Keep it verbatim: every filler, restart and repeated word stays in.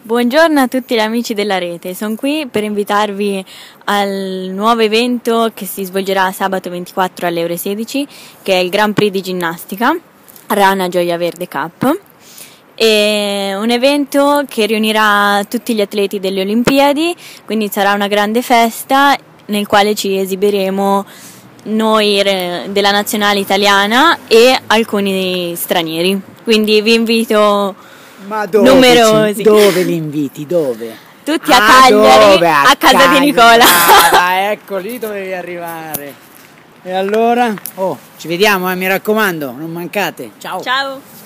Buongiorno a tutti gli amici della rete, sono qui per invitarvi al nuovo evento che si svolgerà sabato ventiquattro alle ore sedici, che è il Grand Prix di Ginnastica, Rana Gioia Verde Cup. È un evento che riunirà tutti gli atleti delle Olimpiadi, quindi sarà una grande festa nel quale ci esibiremo noi della nazionale italiana e alcuni stranieri, quindi vi invito. Ma dove? Numerosi. Dove li inviti? Dove? Tutti a ah, Cagliari, dove? a, a casa Cagliari. di Nicola. Ah, ecco, lì dovevi arrivare. E allora? Oh, ci vediamo, eh, mi raccomando, non mancate. Ciao. Ciao.